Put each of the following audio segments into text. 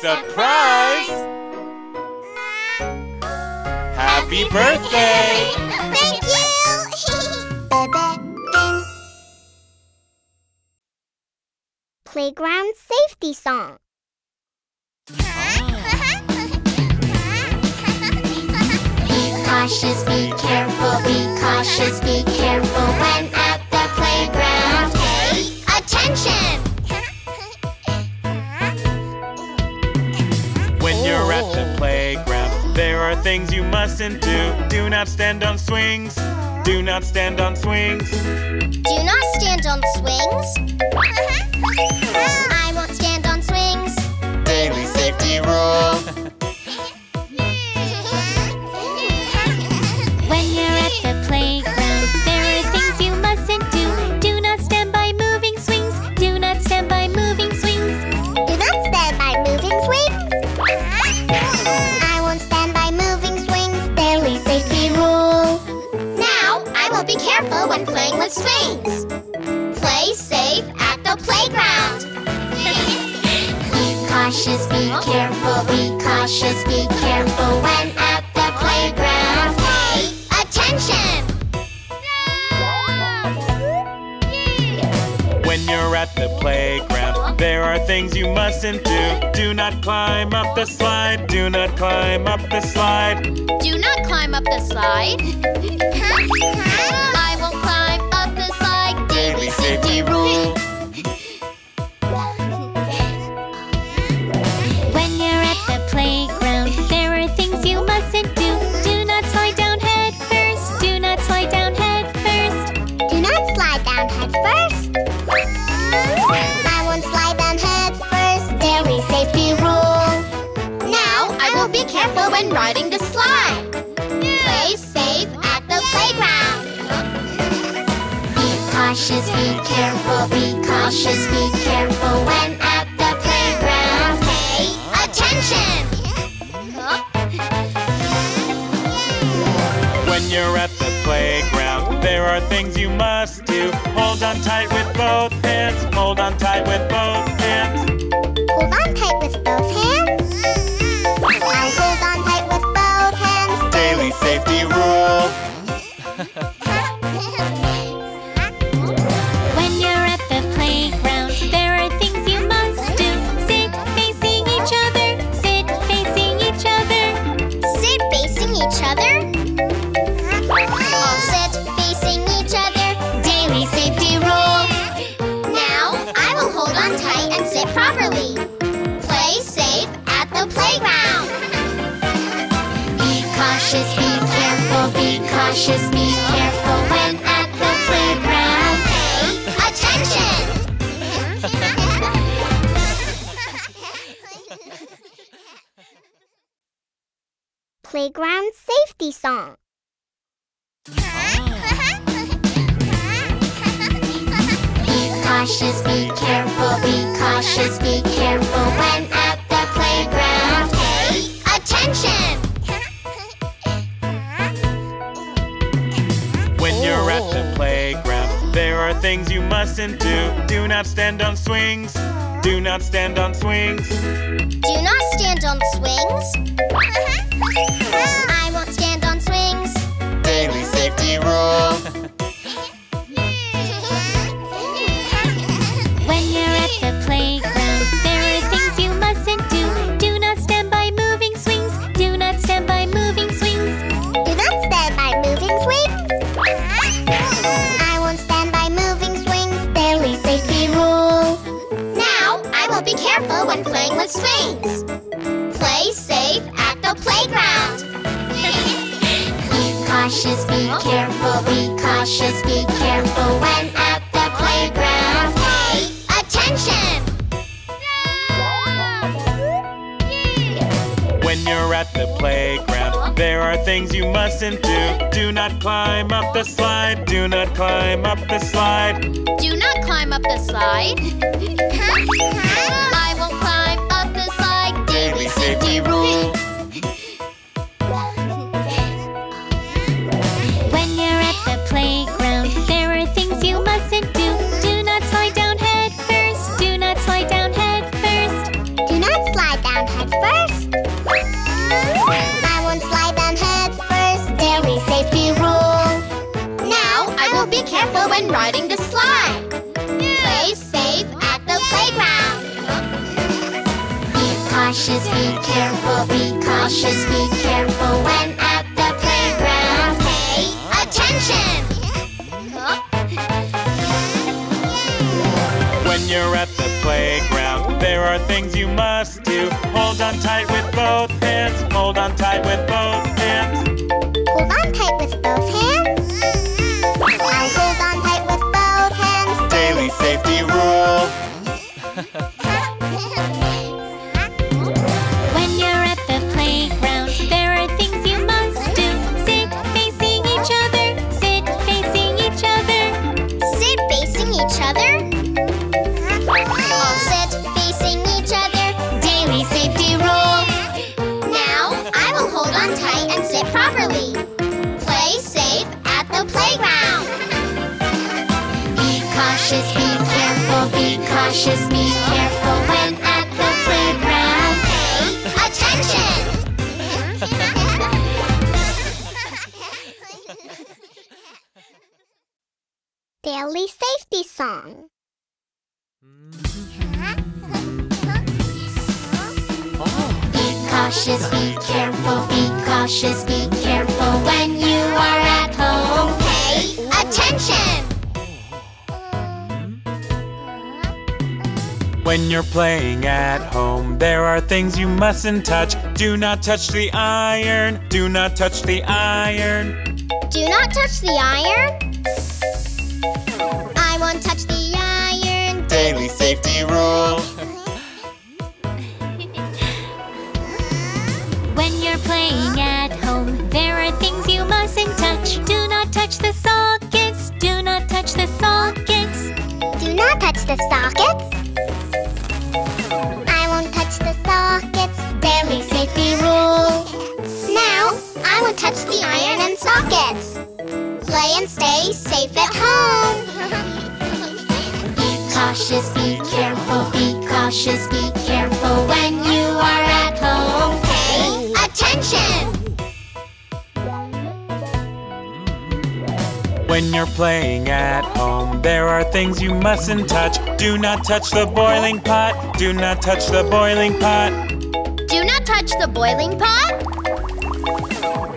Surprise! Happy birthday! Thank you! Ba-ba-ding. Playground safety song. Be cautious, be careful, be cautious, be careful when at the playground. Pay attention! When you're at the playground, there are things you mustn't do. Do not stand on swings. Do not stand on swings. Do not stand on swings. I won't stand on swings. Daily safety rule. When playing with swings, play safe at the playground. Be cautious, be careful, be cautious, be careful when at the playground. Pay attention! When you're at the playground, there are things you mustn't do. Do not climb up the slide. Do not climb up the slide. Do not climb up the slide. Safety rule. When you're at the playground, there are things you mustn't do. Do not slide down head first. Do not slide down head first. Do not slide down head first. I won't slide down head first. Daily safety rule. Now I will be careful when riding the slide. Play safe at the playground. Be careful, be cautious, be careful when at the playground. Pay attention! When you're at the playground, there are things you must do. Hold on tight with both hands. Hold on tight with both hands. Hold on tight with both hands. I hold on tight with both hands. Daily safety rule. Be cautious, be careful when at the playground. Pay attention! Playground safety song. Be cautious, be careful, be cautious, be careful when at the playground. Pay attention! When you're at the playground, there are things you mustn't do. Do not stand on swings. Do not stand on swings. Do not stand on swings. I won't stand on swings. Daily safety rule. When you're at the playground, there are things you mustn't do. Do not stand by moving swings. Do not stand by moving swings. Do not stand by moving swings. I won't stand by moving swings. Daily safety rule. Now I will be careful when playing with swings. Play safe at the playground. Be cautious, be careful, be cautious, be careful when at the playground. Pay attention! When you're at the playground, there are things you mustn't do. Do not climb up the slide. Do not climb up the slide. Do not climb up the slide. I won't climb up the slide. Daily safety rule. When you're at the playground, there are things you mustn't do. Do not slide down head first. Do not slide down head first. Do not slide down head first. when riding the slide. Play safe at the playground. Be cautious, be careful, be cautious, be careful when at the playground. Pay attention. When you're at the playground, there are things you must do. Hold on tight with both hands. Hold on tight with both hands. Hold on tight with both hands. I'll hold on tight with both hands. Daily safety rule. When you're at the playground, there are things you must do. Sit facing each other. Sit facing each other. Sit facing each other. All sit facing each other. Daily safety rule. Now I will hold on tight and sit properly. Play safe at the playground. Be careful, be cautious, be careful when at the playground. Pay attention! Daily Safety Song. Be cautious, be careful, be cautious, be careful when you are at home. Pay attention! When you're playing at home, there are things you mustn't touch. Do not touch the iron. Do not touch the iron. Do not touch the iron. I won't touch the iron. Daily safety rule. When you're playing at home, there are things you mustn't touch. Do not touch the sockets. Do not touch the sockets. Do not touch the sockets. I won't touch the sockets. Daily safety rule. Now, I will touch the iron and sockets. Play and stay safe at home. Be cautious, be careful, be cautious, be careful when you are at home. Pay attention! When you're playing at home, there are things you mustn't touch. Do not touch the boiling pot. Do not touch the boiling pot. Do not touch the boiling pot.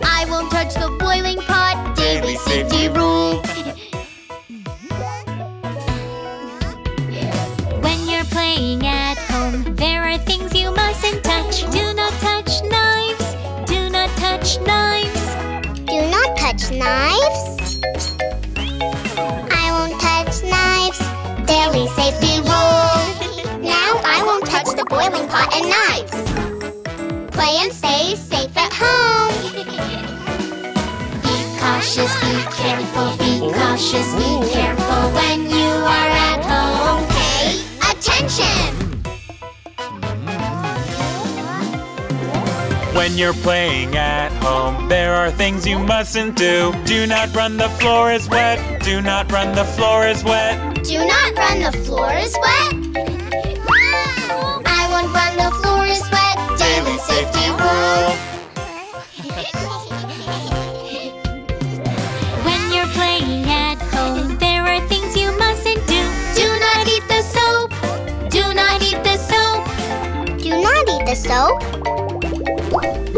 I won't touch the boiling pot. Daily safety rule. When you're playing at home, there are things you mustn't touch. Do not touch knives. Do not touch knives. Do not touch knives. Daily safety rule. Now I won't touch the boiling pot and knives. Play and stay safe at home. Be cautious, be careful, be cautious, be careful when you are at home. Pay attention! When you're playing at home, there are things you mustn't do. Do not run, the floor is wet. Do not run, the floor is wet. Do not run, the floor is wet. I won't run, the floor is wet. Daily safety rule. When you're playing at home, there are things you mustn't do. Do not eat the soap. Do not eat the soap. Do not eat the soap.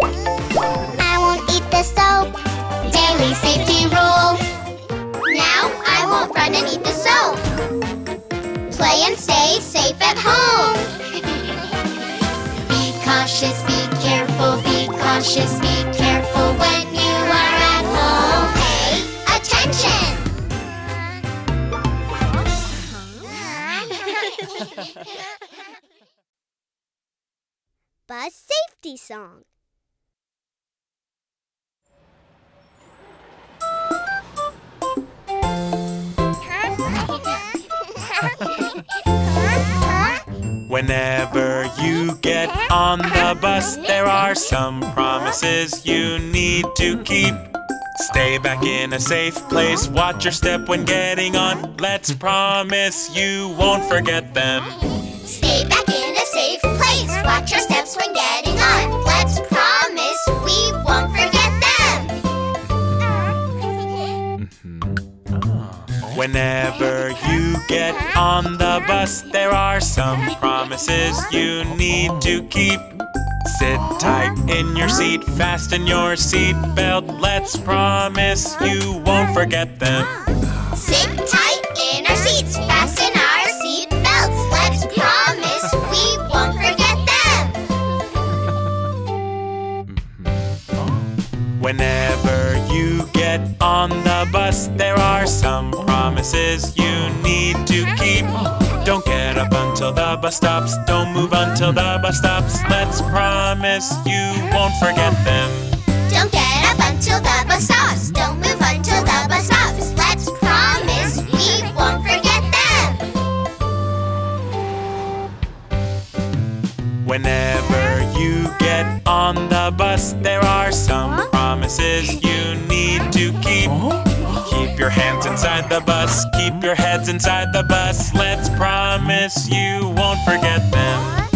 I won't eat the soap. Daily safety rule. Now I won't run and eat the soap. Play and stay safe at home. Be cautious, be careful, be cautious, be careful when you are at home. Pay attention! Bus Safety Song. Whenever you get on the bus, there are some promises you need to keep. Stay back in a safe place, watch your step when getting on. Let's promise you won't forget them. Stay back in a safe place, watch your steps when getting on. Let's promise we won't forget them. Whenever Get on the bus, there are some promises you need to keep. Sit tight in your seat, fasten your seatbelt. Let's promise you won't forget them. Sit tight in our seats, fasten our seatbelts. Let's promise we won't forget them. Whenever you get on the bus, there are some promises you need to keep. Don't get up until the bus stops. Don't move until the bus stops. Let's promise you won't forget them. Don't get up until the bus stops. Don't move until the bus stops. Let's promise we won't forget them. Whenever you get on the bus, there are some promises you need to keep. Keep your hands inside the bus. Keep your heads inside the bus. Let's promise you won't forget them.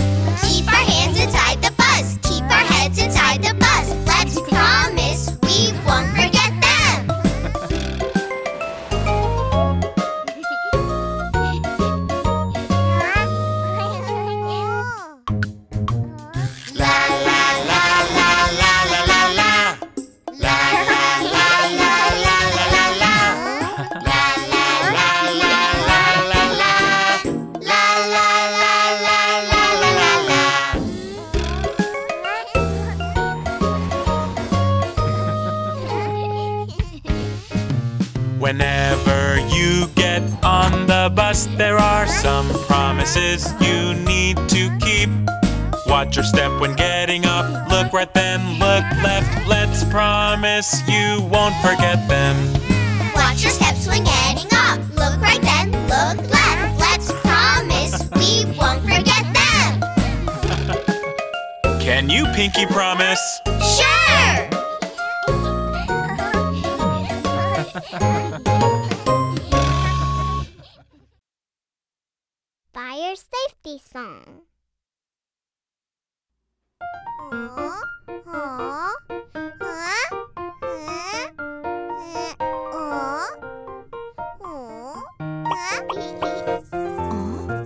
Keep our hands inside the bus. Keep our heads inside the bus. Let's promise we won't forget them. La la la la la la la la. La la. Whenever you get on the bus, there are some promises you need to keep. Watch your step when getting up. Look right then, look left. Let's promise you won't forget them. Watch your steps when getting up. Look right then, look left. Let's promise we won't forget them. Can you pinky promise? Sure! Fire safety song. Oh, oh,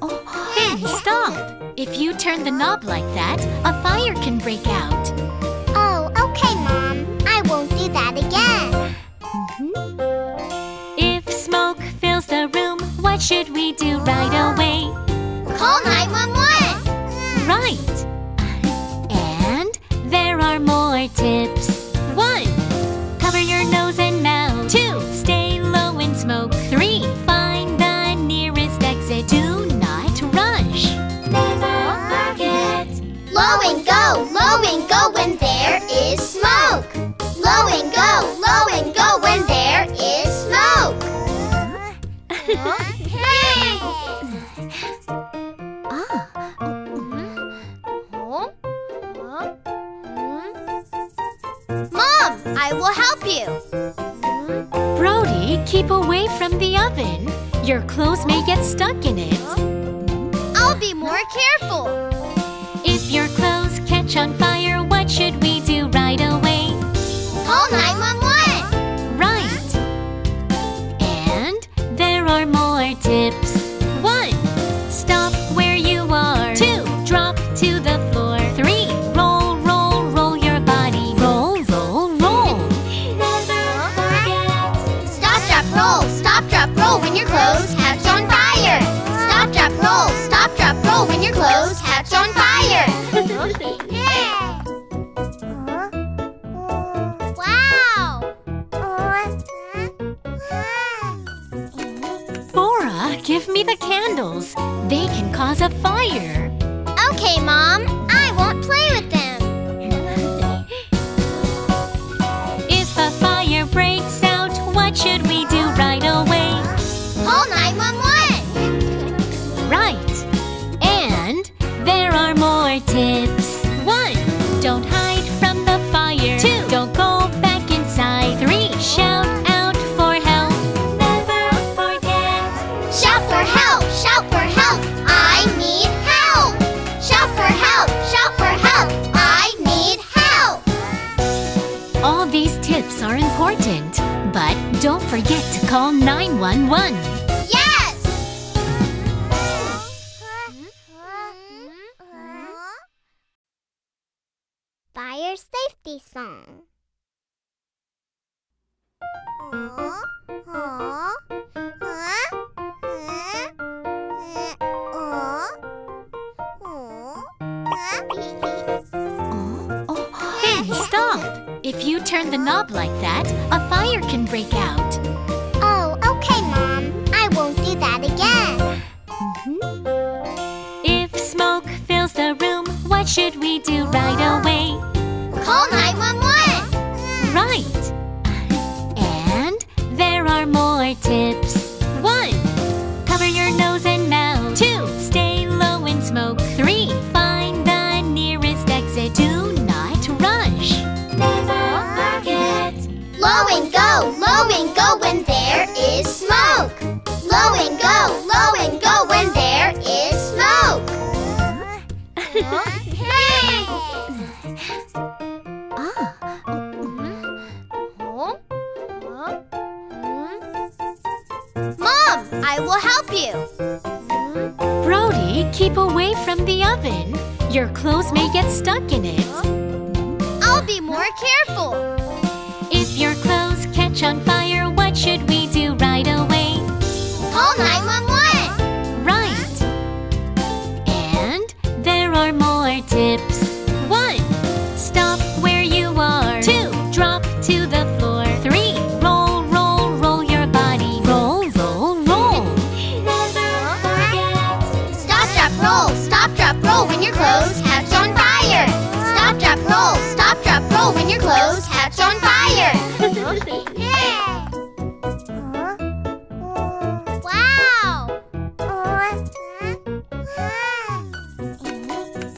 oh. Hey, stop! If you turn the knob like that, a fire can break out. Oh, okay, Mom. I won't do that again. If smoke fills the room, what should we do right away? Call 911! Right! And there are more tips. 1. Cover your nose and mouth. 2. Stay low in smoke. 3. Find the nearest exit. Do not rush. Never forget. Low and go when there is smoke. Low and go when there is smoke. Mom, I will help you. Brody, keep away from the oven. Your clothes may get stuck in it. I'll be more careful. If your clothes catch on fire, what should we do right away? Call 911! Right! And there are more tips. 1. Stop where you are. 2. Drop to the floor. 3. Roll, roll, roll your body. Roll, roll, roll. Never forget. Stop, drop, roll. Stop, drop, roll when your clothes catch on fire. Stop, drop, roll. Stop, drop, roll when your clothes catch on fire. Give me the candles. They can cause a fire. Okay, Mom. I won't play with them. If a fire breaks out, what should we do right away? Call 911! Right. And there are more tips. 1. Don't hide from the fire. 2. Don't go back inside. 3. Shout out for help. Never forget. Shout for help! Shout for help! I need help! Shout for help! Shout for help! I need help! All these tips are important, but don't forget to call 911. Yes! birthday song. Aww, aww, huh? If you turn the knob like that, a fire can break out. Oh, okay, Mom. I won't do that again. If smoke fills the room, what should we do right away? Call 911! Right. And there are more tips. 1. Cover your nose and mouth. 2. Stay low in smoke. 3. Find the nearest exit. Do not rush. Low and go when there is smoke. Low and go when there is smoke. Hey! Mom, I will help you. Brody, keep away from the oven. Your clothes may get stuck in it. I'll be more careful. If your clothes catch on fire, what should we do right away? Call 911! Right! And there are more tips. 1. Stop where you are. 2. Drop to the floor. 3. Roll, roll, roll your body. Roll, roll, roll. Never forget. Stop, drop, roll. Stop, drop, roll when your clothes catch on fire. Stop, drop, roll. Stop, drop, roll when your clothes catch on fire. Wow!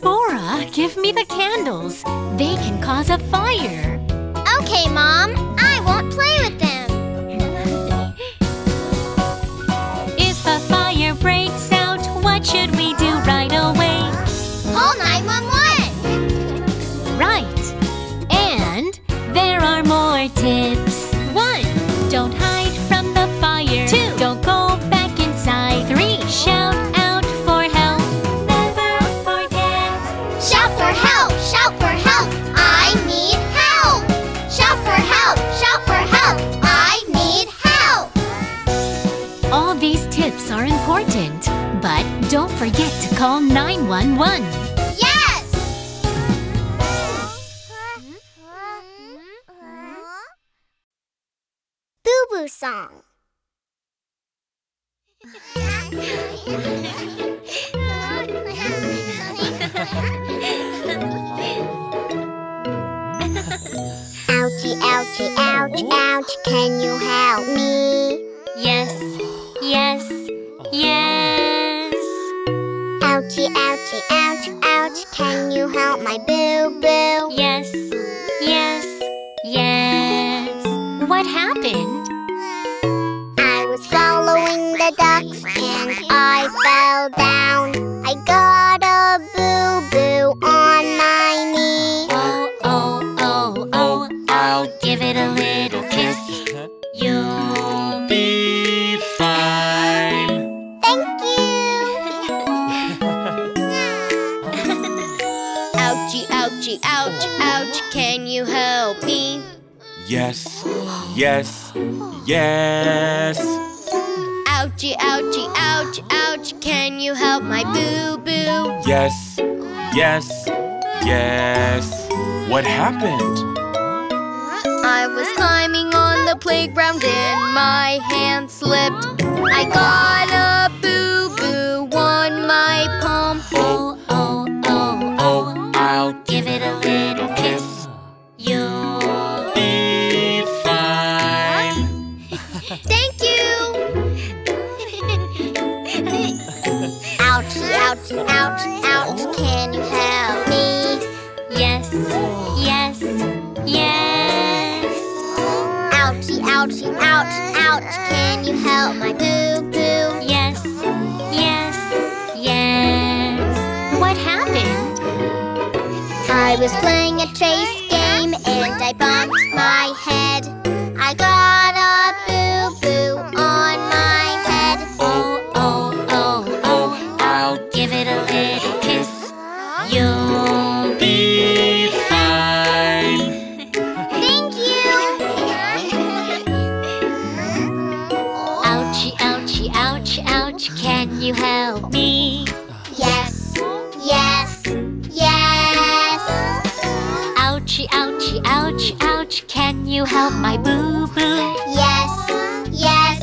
Bora, give me the candles. They can cause a fire. Okay, Mom. I won't play with them. If a fire breaks out, what should we do right away? Call 911! Right. There are more tips. 1. Don't hide from the fire. 2. Don't go back inside. 3. Shout out for help. Never forget. Shout for help! Shout for help! I need help! Shout for help! Shout for help! I need help! All these tips are important, but don't forget to call 911. Yes! Boo-Boo song. Ouchie, ouchie, ouch, ouch, can you help me? Yes, yes, yes. Ouchie, ouchie, ouch, ouch, can you help my boo-boo? Yes, yes, yes. What happened? Following the ducks and I fell down. I got a boo-boo on my knee. Oh, oh, oh, oh, I'll give it a little kiss. You'll be fine. Thank you. Ouchie, ouchie, ouch, ouch, can you help me? Yes, yes, yes. Ouchie, ouchie, ouch, ouch, can you help my boo-boo? Yes, yes, yes. What happened? I was climbing on the playground and my hand slipped. I got a boo-boo on my palm. Oh, oh, oh, oh, I'll give it a little kiss. You'll be fine. Thank you! Ouch, ouch, ouch, can you help me? Yes, yes, yes. Ouchie, ouchie, ouch, ouch, can you help my boo-boo? Yes, yes, yes. What happened? I was playing a trace game and I bumped my head. I got a boo-boo on my head. Oh, oh, oh, oh, I'll give it a little kiss. You'll be fine. you help my boo-boo? Yes, yes,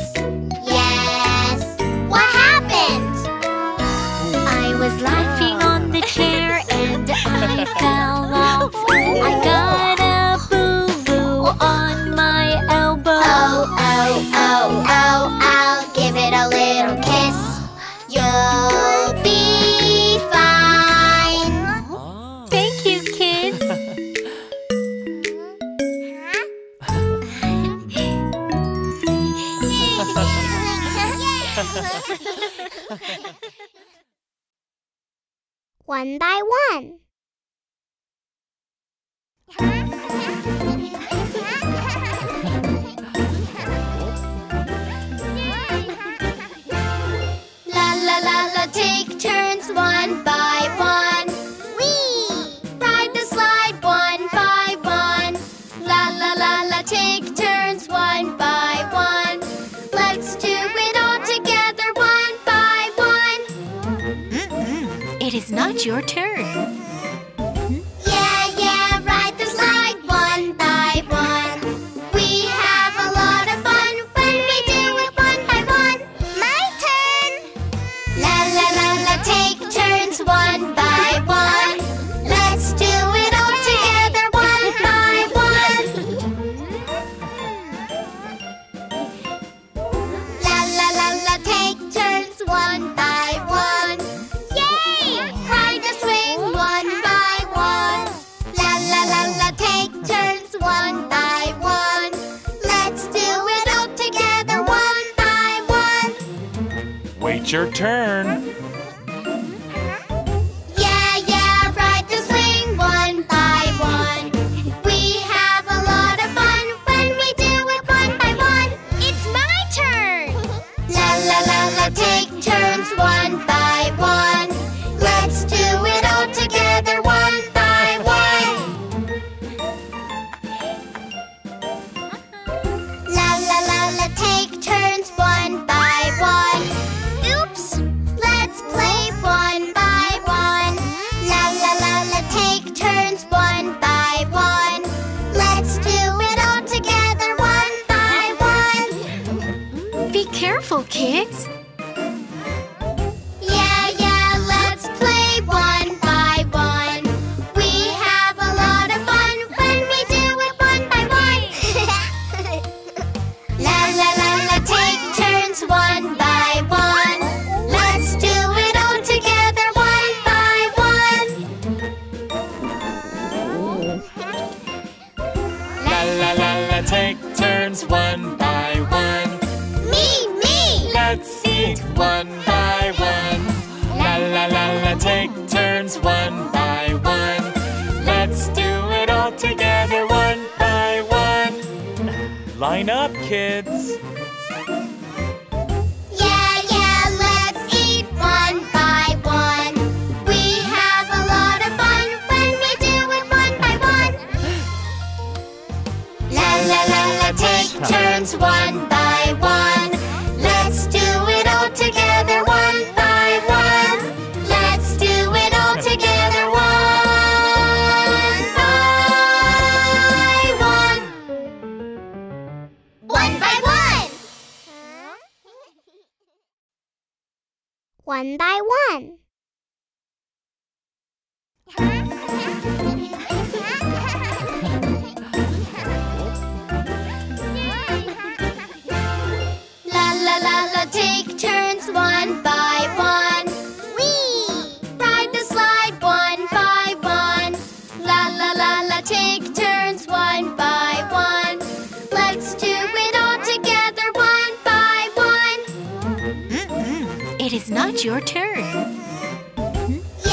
yes. What happened? I was laughing on the chair and I fell off. I got a boo-boo on my elbow. Oh, oh, oh, oh, I'll give it a little kiss. You'll be fine. Thank you, kids. One by one. Take turns one by one. Whee! Ride the slide one by one. La la la la, take turns one by one. Let's do it all together one by one. Mm-mm. It is not your turn. Yeah, yeah, ride the slide one by one. We have a lot of fun when we do it one by one. My turn! La la la la, take turns one by one. Let's do it all together one by one. La la la la, take turns one by one. Yay! Ride the swing one by one. La la la la, take turns one by one. Let's do it all together one by one. Wait your turn. Yeah, yeah, ride the swing one by one. We have a lot of fun when we do it one by one. It's my turn! La la la la, take turns one by one. Let's do it all together one by one. La la la la, take turns one by one. Oops! Let's play one by one. La la la la, take turns one by one. Let's do it all together one by one. Be careful, kids. Yeah, yeah, let's play one by one. We have a lot of fun when we do it one by one. La la la la, take turns one by one. Let's do it all together one by one. La la la la, take turns one by one. Me, me! Let's eat one by one. La la la la, take turns one by one. Let's do it all together one by one. Line up, kids. Yeah, yeah, let's eat one by one. We have a lot of fun when we do it one by one. La la la la, take turns one by one. Let's do it all together one by one. Let's do it all together one by one. One by one. One by one. La la la la, take turns one by one. Whee! Ride the slide one by one. La la la la, take turns one by one. Let's do it all together one by one. Mm-mm. It is not your turn.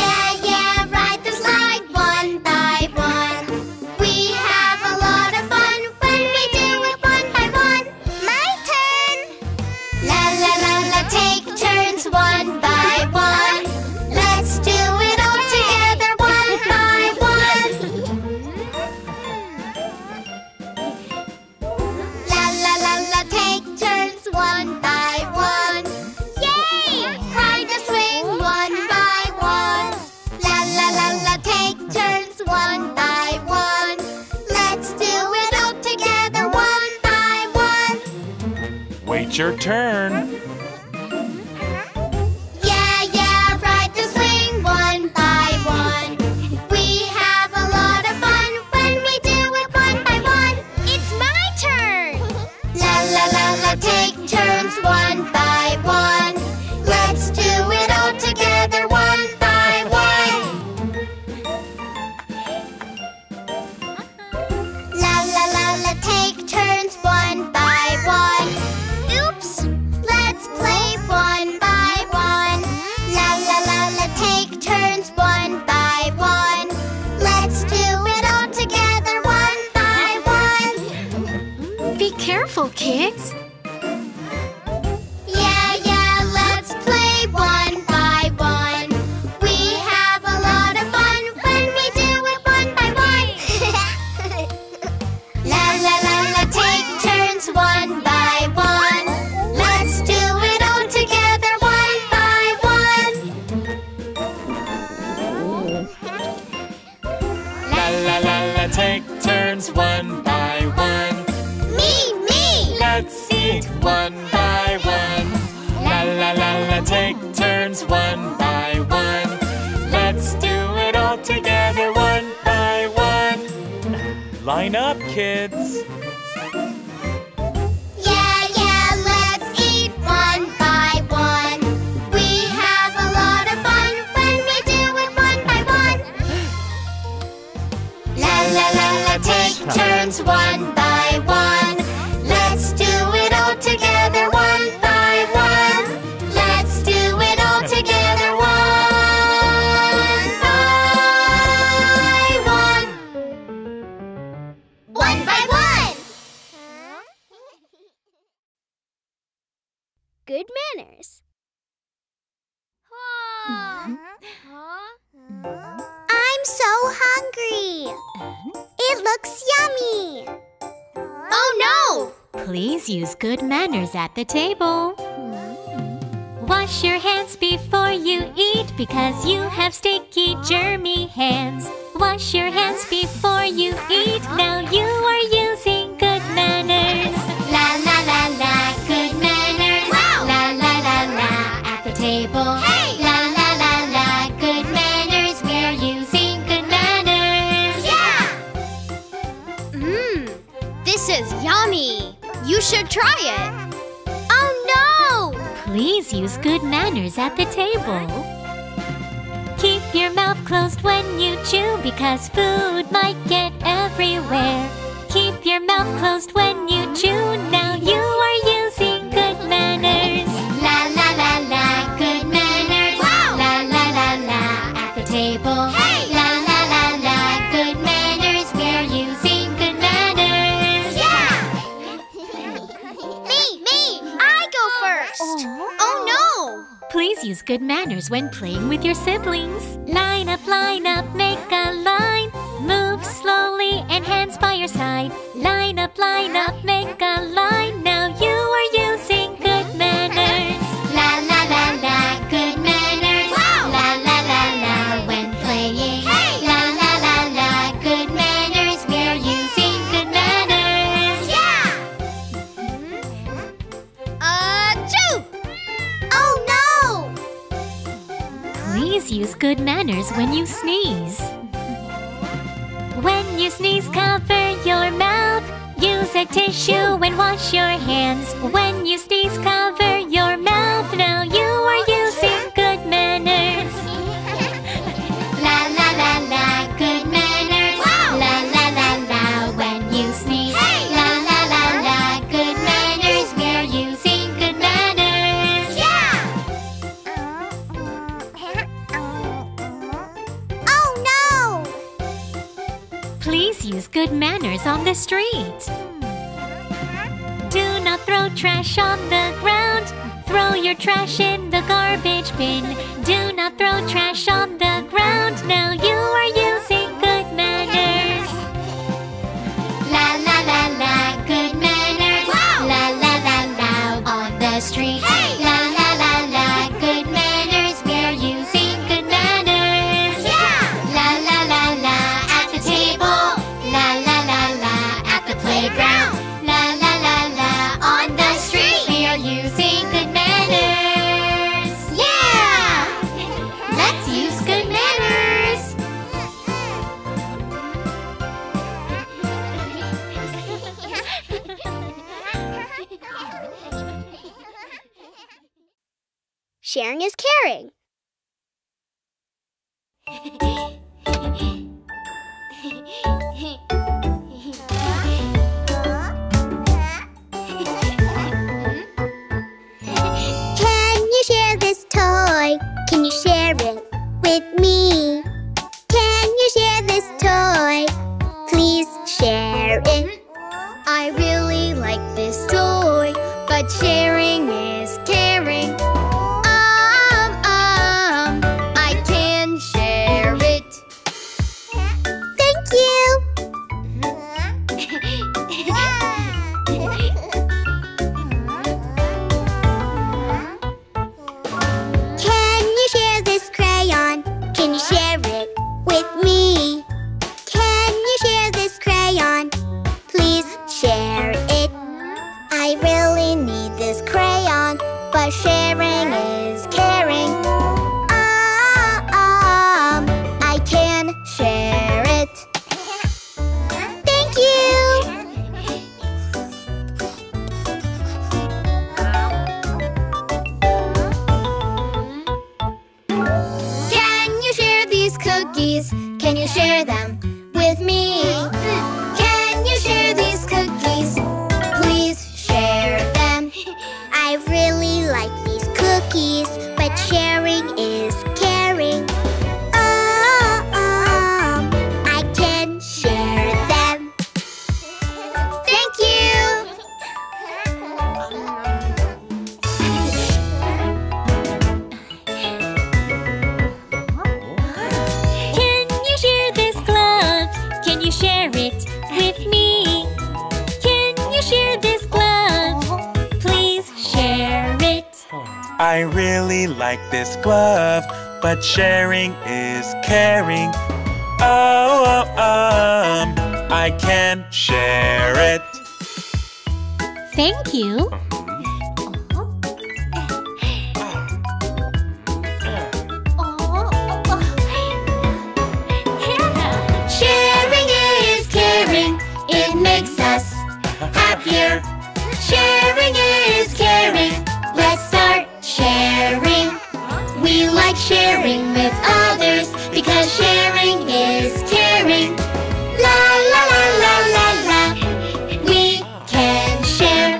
Yeah, yeah, ride the slide one by one. We have a lot of fun when we do it one by one. My turn! La la la la, take turns one by one. Let's do it all together one by one. La la la la, take turns one by one. Yay! Ride the swing one by one. La la la la, take turns one by one. Let's do it all together It's your turn. Yeah, yeah, ride the swing one by one. We have a lot of fun when we do it one by one. It's my turn. La la la la, take turns one by one. Let's do it all together one by one. La la la la, take turns one by one. Play one by one. La la la la, take turns one by one. Let's do it all together one by one. Be careful, kids. Yeah, yeah, let's play one by one. We have a lot of fun when we do it one by one. La la la la, take turns one by one. Take turns one by one. Me! Let's eat one by one. La la la la, take turns one by one. Let's do it all together one by one. Line up, kids. Yeah, yeah, let's eat one by one. We have a lot of fun when we do it one by one. La la la la, take turns one by one. Let's do it all together one by one. Let's do it all together one by one. One by one. Good manners. I'm so hungry. It looks yummy. Oh no! Please use good manners at the table. Wash your hands before you eat, because you have sticky, germy hands. Wash your hands before you eat. Now you are using good manners. La la la la, good manners. Wow. La la la la, at the table. Hey! La la la la, good manners. We're using good manners. Yeah! This is yummy. You should try it. Oh no! Please use good manners at the table. Keep your mouth closed when you chew, because food might get everywhere. Keep your mouth closed when you chew. Now you are using good manners. La la la la, good manners. Wow. La la la la, at the table. Hey! La la la la, good manners. We're using good manners. Yeah! Me! I go first. Oh no! Please use good manners when playing with your siblings. Line up, make a line. Move slowly and hands by your side. Line up, make a line. Now you are using good manners. La la la la, good manners. Wow. La la la la, when playing. Hey. La la la la, good manners. We're using good manners. Yeah. Achoo! Oh no! Please use good manners when you sneeze. When you sneeze, cover your mouth. Use a tissue and wash your hands. When you sneeze, cover your mouth. Now you are using good manners. La la la la, good manners. Wow. La la la la, when you sneeze. Hey. La la la la, good manners. We're using good manners. Yeah! Oh no! Please use good manners on the street. Do not throw trash on the ground. Throw your trash in the garbage bin. Do not throw trash on the ground. Now you are using good manners. La la la la, good manners. Wow. La la la la, on the street. Hey. La la la la, good manners. We're using good manners. Yeah. La la la la, at the table. La la la la, at the playground. La la la la, on the street. We're Sharing is caring. Can you share this toy? Can you share it with me? Can you share this toy? Please share it. I really like this toy, but sharing is caring. I can share it. Thank you. Can you share this crayon? Can you share it with me? Can you share this crayon? Please share it. I really need this crayon, but sharing is caring. I can share it. Thank you. Can you share these cookies? Can you share them with me? Can you share these cookies? Please share them. I really like these cookies, but sharing is caring. I can share them. Thank you. Can you share this glove? Can you share it with me? Can you share this glove? Please share it. I really like this glove, but sharing is caring. I can share it. Thank you. Sharing is caring. It makes us happier. Sharing is caring. Let's start sharing. We like sharing with others because sharing is caring. La la la la la la. We can share.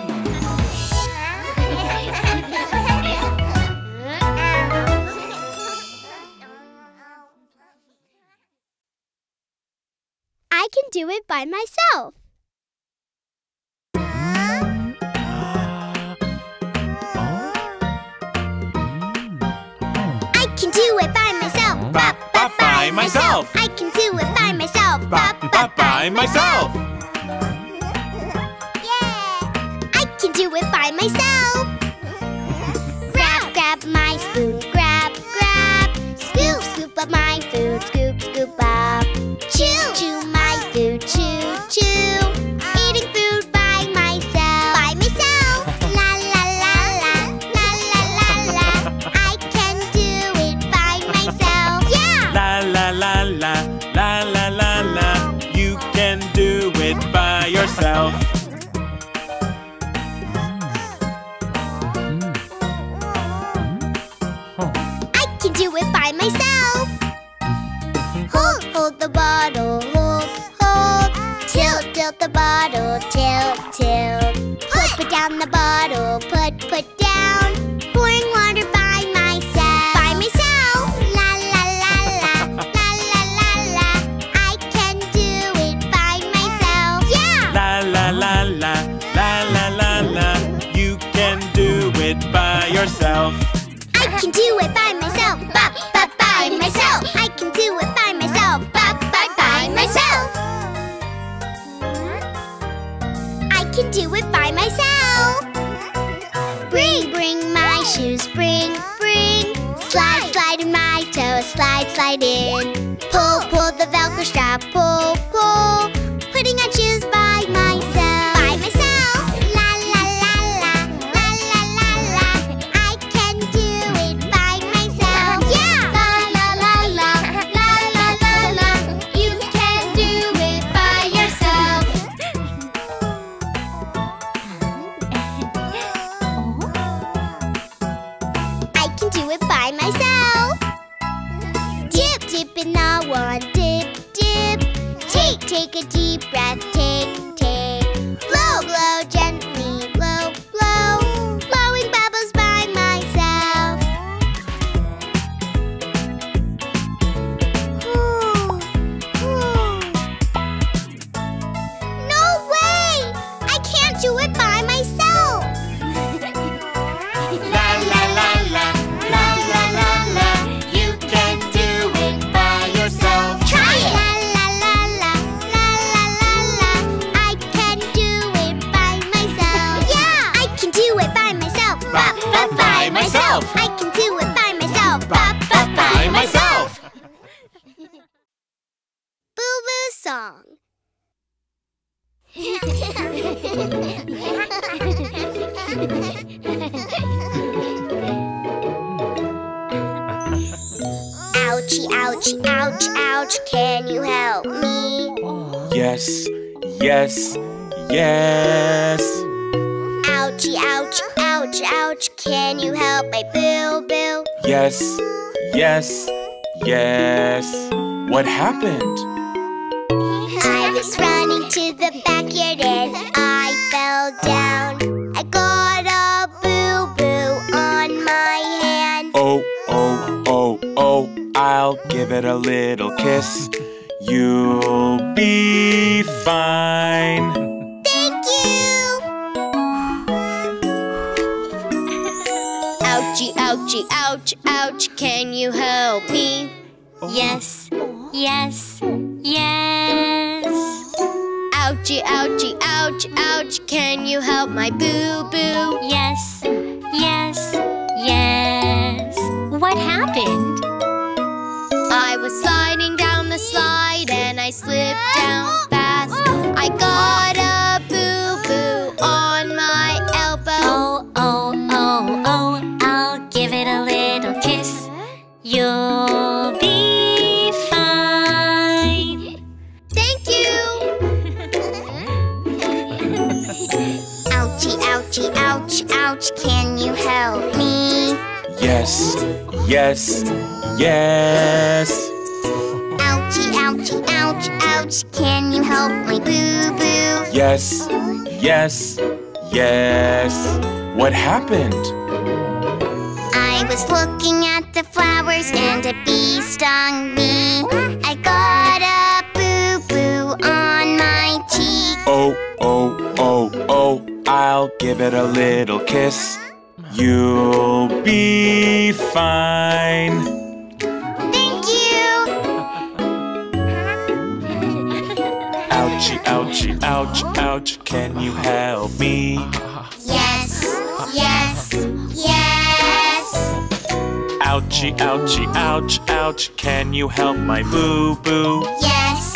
I can do it by myself. I can do it by myself. By myself. I can do it by myself. By myself. Yeah. I can do it by myself. Grab my spoon. Grab. Scoop up my food. Scoop up. Chew my food. Chew. Eating food by myself. By myself. La la la la. La la la la. I can do it by myself. Yeah. La la la la. La la la la. You can do it by yourself. I can do it by myself. Hold the bottle, hold. Tilt the bottle, tilt. Put down the bottle, put down. Pouring water by myself. By myself. La la la la. La la la la. I can do it by myself. Yeah. La la la la. La la la la. You can do it by yourself. I can do it by myself. By myself. I can do it by myself. By myself. I can do it by myself. Bring my shoes. Bring. Slide in my toes. Slide in. Pull the Velcro strap. Pull. Putting on shoes by myself. By myself. La la la la. La la la la. I can do it by myself. Yeah. La la la la. La la la la. You can do it by yourself. I can do it Take a deep breath, tick, tick. Blow, blow, gently, blow, blow. Blowing bubbles by myself. Ooh, ooh. No way! I can't do it by myself. La, la, la, la, la, la, la, la. You can do it by yourself. Try it! Myself. I can do it by myself. By myself. Boo Boo song. Ouchie, ouchie, ouch, ouch. Can you help me? Yes, yes, yes. Ouchie, ouch, ouch, ouch, can you help my Boo Boo? Yes, yes, yes. What happened? I was running to the backyard and I fell down. I got a boo-boo on my hand. Oh, oh, oh, oh, I'll give it a little kiss. You'll be fine. Ouchie, ouchie, ouch, ouch, can you help me? Yes, yes, yes. Ouchie, ouchie, ouch, ouch, can you help my boo-boo? Yes, yes, yes. What happened? I was sliding down the slide and I slipped down fast. I got a boo-boo on my elbow. Oh, oh, oh, oh. You'll be fine. Thank you. Ouchie, ouchie, ouch, ouch, can you help me? Yes, yes, yes. Ouchie, ouchie, ouch, ouch, can you help my boo-boo? Yes, yes, yes. What happened? I was looking at the flowers and a bee stung me. I got a boo-boo on my cheek. Oh, oh, oh, oh, I'll give it a little kiss. You'll be fine. Thank you. Ouchie, ouchie, ouch, ouch, can you help me? Yes, yes, yes. Ouchie, ouchie, ouch, ouch, can you help my boo-boo? Yes,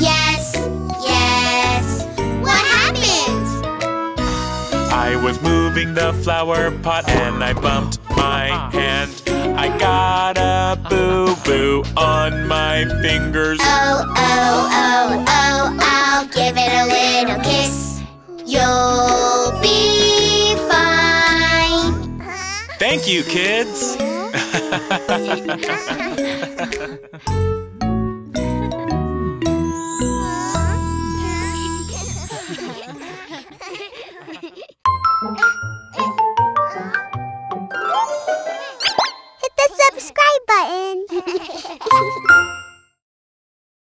yes, yes. What happened? I was moving the flower pot and I bumped my hand. I got a boo-boo on my fingers. Oh, oh, oh, oh, I'll give it a little kiss. You'll be fine. Thank you, kids. Ha, ha, ha, ha, ha.